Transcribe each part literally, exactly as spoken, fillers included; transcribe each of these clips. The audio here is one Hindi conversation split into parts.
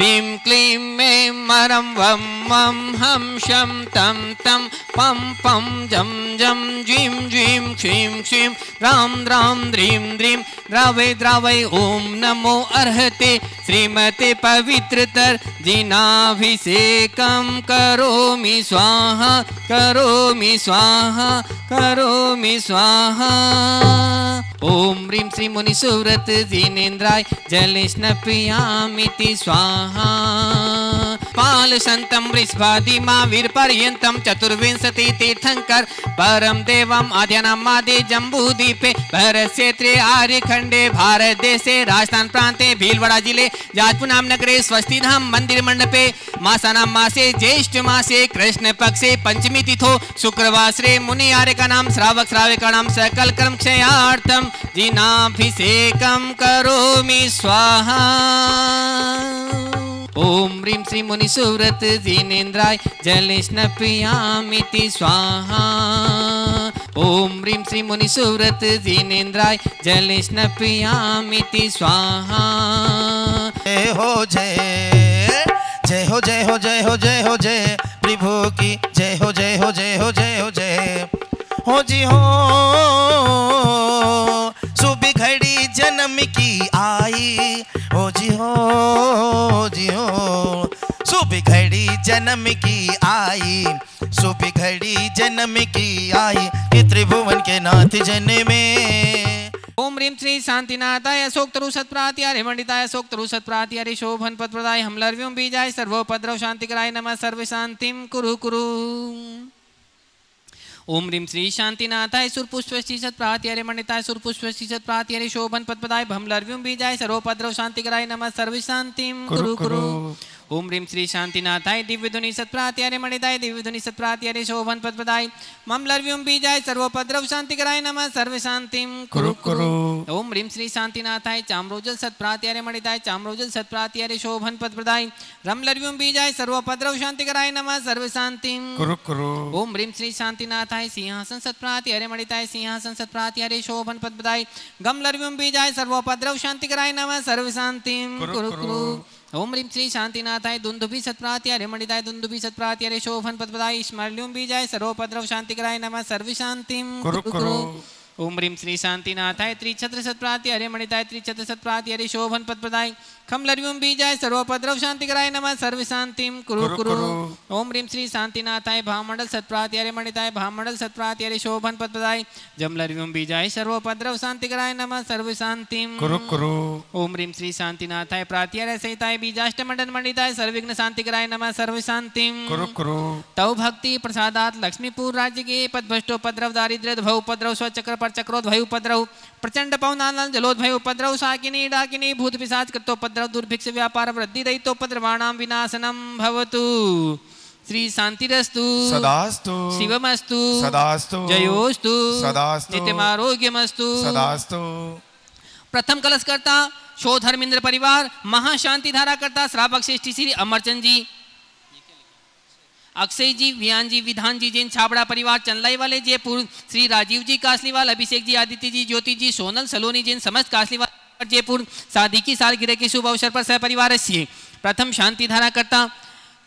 श्रीं क्लीं में मरं वं मं हं शं तं तं पं पं जं जं ज्रीं ज्रीं क्षीं क्षीं रां रां द्रीं द्रीं द्रावै द्रावै ॐ नमो अर्हते श्रीमते पवित्रतर्जिनाभिषेकं करोमि स्वाहा करोमि स्वाहा करोमि स्वाहा। ॐ ह्रीं श्रीमुनिसुव्रत जिनेन्द्राय जलेश्नपियामिति स्वाहा। पालशन्तं वृषभादिमा वीरपर्यन्तं चतुर्विंशति तीर्थंकर परं देवं आद्यानामादि जम्बूद्वीपे भारतक्षेत्रे आर्यखण्डे भारतदेशे राजस्थान प्रान्ते भीलवाड़ा जिले जाजपुर नाम नगरे स्वस्तिधाम मन्दिर मण्डपे मासानां मासे ज्येष्ठ मासे कृष्णपक्षे पंचमी तिथो शुक्रवासरे मुनि आर्यकानां श्रावक श्राविकाणां सकल कर्म क्षयार्थं जिनाभिषेकं करोमि स्वाहा। ॐ ह्रीं श्रीमुनिसुव्रत जिनेन्द्राय जलेश्नपियामिति स्वाहा। ॐ ह्रीं श्रीमुनिसुव्रत जिनेन्द्राय जलेश्नपियामिति स्वाहा। जय हो जय जय हो जय हो जय हो जय हो जय प्रभु की जय हो जय हो जय हो जय हो जय हो जी हो सुबह घड़ी जन्म की आई हो जी हो जी हो सुबह घड़ी जन्म की आई सुबह घड़ी जन्म की आई कि त्रिभुवन के नाथ जन्मे। ओम रीम श्री शांतिनाथाय अशोक्तरु सत्प्रात्याय हेमंडिताय अशोक्तरु सत्प्रात्याय शोभन पदप्रदाय हमलर्व्यं बीजाय सर्वोपद्रव शांतिकराय नमः सर्वशांतिं कुरु कुरु। ओम रीम श्री शांतिनाथाय सुरपुष्पश्री सत्प्रात्याय हेमंडिताय सुरपुष्पश्री सत्प्रात्याय शोभन पदप्रदाय हमलर्व्यं बीजाय सर्वोपद्रव शांतिकराय नमः सर्वशांतिं कुरु कुरु। ओम ह्रीं श्री शांतिनाथाय दिव्यधुनि सत्प्रात्याय मणिताय दिव्यधुनि सत्प्रात्याय शोभन पदपदाय ममलर्व्यं बीजाय सर्वोपद्रव शांतिकराय नमः सर्वशांतिं कुरु कुरु। ओम ह्रीं श्री शांतिनाथाय चाम्रोजल सत्प्रात्याय मणिताय चाम्रोजल सत्प्रात्याय शोभन पदपदाय रमलर्व्यं बीजाय सर्वोपद्रव शांतिकराय नमः सर्वशांतिं कुरु कुरु। ओम ह्रीं श्री शांतिनाथाय सिंहासन सत्प्रात्याय मणिताय सिंहासन सत्प्रात्याय शोभन पदपदाय गमलर्व्यं बीजाय सर्वोपद्रव शांतिकराय नमः सर्वशांतिं कुरु कुरु। ओम ह्रीं श्री शांतिनाथाय दुंदुभि सत्प्रात्याय मणिताय दुंदुभि सत्प्रात्याय शोभन पदपदाय स्मरल्युं बीजाय सर्वोपद्रव शांतिकराय नमः सर्वशांतिं कुरु कुरु। ओम ह्रीं श्री शांतिनाथाय त्रिछत्र सत्प्रात्याय मणिताय त्रिछत्र सत्प्रात्याय शोभन पदपदाय खमलर्व्यं बीजाय सर्वोपद्रव शांतिकराय नमः सर्वशांतिं कुरु कुरु। ओम ह्रीं श्री शांतिनाथाय भामंडल सत्प्रात्याय मणिताय भामंडल सत्प्रात्याय शोभन पदपदाय जमलर्व्यं बीजाय सर्वोपद्रव शांतिकराय नमः सर्वशांतिं कुरु कुरु। ओम ह्रीं श्री शांतिनाथाय प्रात्याय सहिताय बीजाष्टमण्डल मणिताय सर्वविघ्न शांतिकराय नमः सर्वशांतिं कुरु कुरु। तव भक्ति प्रसादात लक्ष्मीपुर राज्य के पदभ्रष्टोपद्रव दारिद्र्य भवोपद्रव स्वचक्र पर चक्रोद भयोपद्रव प्रचंड पवनानल जलोद भयोपद्रव साकिनी डाकिनी भूत पिशाच कृतोपद्रव दुर्भिक्ष व्यापार वृद्धि रहितोपद्रवाणां विनाशनं भवतु। श्री शांतिरस्तु सदास्तु शिवमस्तु सदास्तु जयोस्तु सदास्तु नित्यमारोग्यमस्तु सदास्तु। प्रथम कलशकर्ता शो धर्मेंद्र परिवार महाशांति धाराकर्ता श्रावक श्रेष्ठी श्री अमरचंद जी अक्षय जी वियान जी विधान जी जैन छाबड़ा परिवार चंदलाई वाले जयपुर श्री राजीव जी कासलीवाल अभिषेक जी आदित्य जी ज्योति जी सोनल सलोनी जैन समस्त कासलीवाल जयपुर शादी की सालगिरह के शुभ अवसर पर सहपरिवार से। प्रथम शांति धाराकर्ता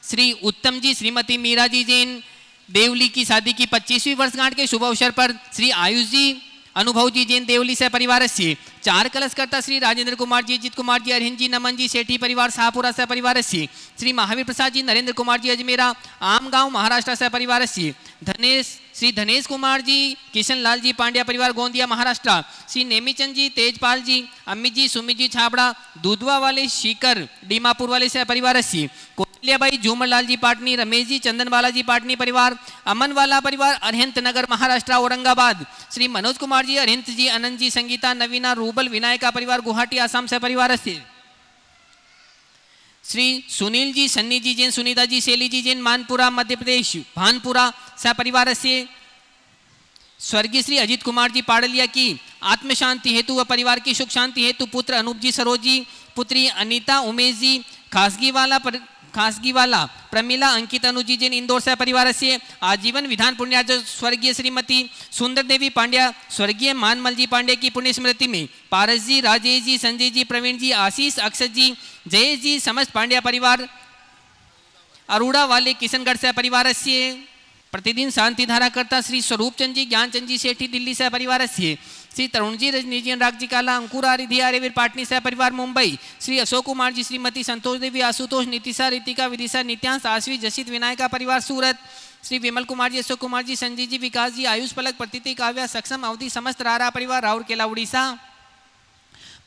श्री उत्तम जी श्रीमती मीरा जी जैन देवली की शादी की पच्चीसवीं वर्षगांठ के शुभ अवसर पर श्री आयुष जी अनुभव जी जैन देवली सहपरिवार से। चार कलशकर्ता श्री राजेंद्र कुमार जी अजित कुमार जी अरहिंद जी नमन जी सेठी परिवार शाहपुरा सहपरिवार से। श्री महावीर प्रसाद जी नरेंद्र कुमार जी अजमेरा आम गाँव महाराष्ट्र सहपरिवार से। धनेश श्री धनेश कुमार जी किशन लाल जी पांड्या परिवार गोंदिया महाराष्ट्र। श्री नेमीचंद जी तेजपाल जी अमित जी सुमित जी छाबड़ा दूधवा वाले शीकर डीमापुर वाले सह परिवार से। कोलियाबाई झूमरलाल जी पाटनी रमेश जी चंदन बाला जी पाटनी परिवार अमनवाला परिवार अरहंत नगर महाराष्ट्र औरंगाबाद। श्री मनोज कुमार जी अरहंत जी अनंत जी संगीता नवीना रूबल विनायका परिवार गुवाहाटी आसाम सह परिवार से। श्री सुनील जी सन्नी जी जैन सुनीता जी शैली जी जैन मानपुरा मध्य प्रदेश भानपुरा सहपरिवार से। स्वर्गीय श्री अजित कुमार जी पाडलिया की आत्म शांति हेतु व परिवार की सुख शांति हेतु पुत्र अनूप जी सरोज जी पुत्री अनीता उमेश जी खासगी वाला खासगीवाला, प्रमिला अंकित अनुजी जैन इंदौर से परिवार से, आजीवन विधान पुण्यार्ज स्वर्गीय श्रीमती सुंदर देवी पांड्या, स्वर्गीय मानमल जी पांडे की पुण्य स्मृति में पारस जी, राजेश जी, संजय जी, प्रवीण जी, आशीष, अक्षत जी, जयेश जी, समस्त पांड्या परिवार, अरुड़ा वाले किशनगढ़ से परिवार से, प्रतिदिन शांति धाराकर्ता श्री स्वरूप चंद जी, ज्ञानचंद जी सेठी दिल्ली से परिवार से, श्री तरुण जी रजनीजन राग जी काला, अंकुर आरिधि आर्यवीर पाटनी सह परिवार मुंबई, श्री अशोक कुमार जी, श्रीमती संतोष देवी, आशुतोष, नीतिशा, रितिका, विदिशा, नित्यांश, आश्वी, जसित, विनायका परिवार सूरत, श्री विमल कुमार जी, अशोक कुमार जी, संजीव जी, विकास जी, आयुष, पलक, प्रतिति, काव्या, सक्षम, अवधि, समस्त रारा परिवार राउरकेला उड़ीसा,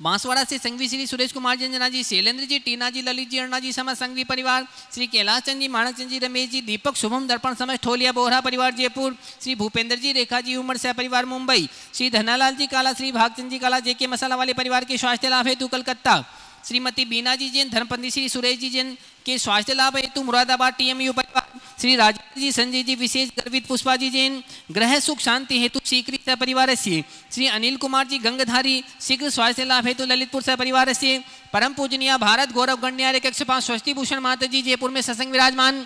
बांसवाड़ा से संघवी श्री सुरेश कुमार जंजना जी, शैलेंद्र जी, टीना जी, ललित जी, अरुणा जी समस्त संघवी परिवार, श्री कैलाश चंद जी, माणक चंद जी, रमेश जी, दीपक, शुभम, दर्पण समस्त ठोलिया बोहरा परिवार जयपुर, श्री भूपेंद्र जी, रेखा जी, उमर सह परिवार मुंबई, श्री धनालाल जी काला, श्री भागचंद जी काला, जेके मसाला वाले परिवार के स्वास्थ्य लाभ हेतु कलकत्ता, श्रीमती बीना जी जैन, धर्मपंथी श्री सुरेश जी जैन के स्वास्थ्य लाभ हेतु मुरादाबाद टीएमयू परिवार, श्री राजेंद्र जी, संजय जी, विशेष गर्वित पुष्पा जी जैन, ग्रह सुख शांति हेतु सीकरी सह परिवार से, श्री अनिल कुमार जी गंगधारी, शीघ्र स्वास्थ्य लाभ हेतु ललितपुर सह परिवार से, परम पूजनीय भारत गौरव गणन्यारे के एक सौ पांच स्वस्ति भूषण माता जी जयपुर में सत्संग विराजमान।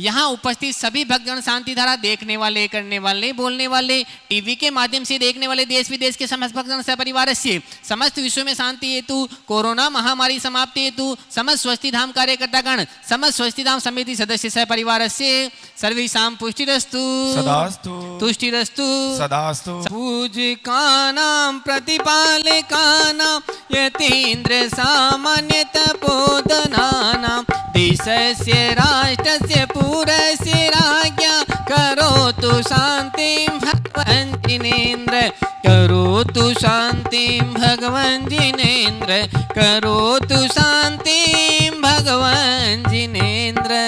यहाँ उपस्थित सभी भक्तगण, शांति धारा देखने वाले, करने वाले, बोलने वाले, टीवी के माध्यम से देखने वाले देश विदेश के समस्त भक्तगण सह परिवार से, समस्त विश्व में शांति हेतु, कोरोना महामारी समाप्ति हेतु समस्त स्वस्ति धाम कार्यकर्तागण, समस्त स्वस्ति धाम समिति सदस्य सह परिवार से, सर्वेषां पुष्टिरस्तु सदास्तु, तुष्टिरस्तु सदास्तु, पूजिकानां प्रतिपालकानां यतीन्द्र सामान्य तपोधनानां, देशस्य राष्ट्रस्य पुरस्य राज्ञा, करोतु शांतिं भगवन् जिनेन्द्र, करोतु शांतिं भगवन् जिनेन्द्र, करोतु शांतिं भगवन् जिनेन्द्र।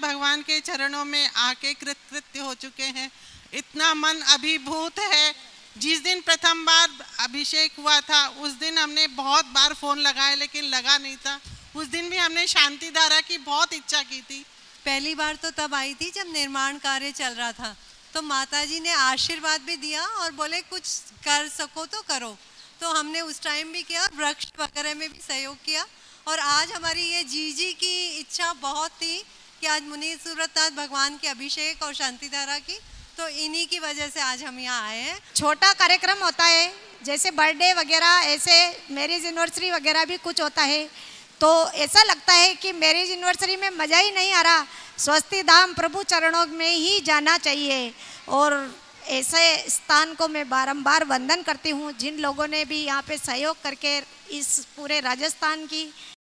भगवान के चरणों में आके कृतकृत्य हो चुके हैं, इतना मन अभिभूत है। जिस दिन प्रथम बार अभिषेक हुआ था उस दिन हमने बहुत बार फोन लगाए लेकिन लगा नहीं था। उस दिन भी हमने शांति धारा की बहुत इच्छा की थी। पहली बार तो तब आई थी जब निर्माण कार्य चल रहा था, तो माताजी ने आशीर्वाद भी दिया और बोले कुछ कर सको तो करो, तो हमने उस टाइम भी किया, वृक्ष वगैरह में भी सहयोग किया। और आज हमारी ये जीजी की इच्छा बहुत थी कि आज मुनि सूरतनाथ भगवान के अभिषेक और शांति धारा की, तो इन्हीं की वजह से आज हम यहाँ आए हैं। छोटा कार्यक्रम होता है, जैसे बर्थडे वगैरह, ऐसे मैरिज एनिवर्सरी वगैरह भी कुछ होता है, तो ऐसा लगता है कि मैरिज एनिवर्सरी में मज़ा ही नहीं आ रहा, स्वस्ति धाम प्रभु चरणों में ही जाना चाहिए। और ऐसे स्थान को मैं बारम्बार वंदन करती हूँ, जिन लोगों ने भी यहाँ पर सहयोग करके इस पूरे राजस्थान की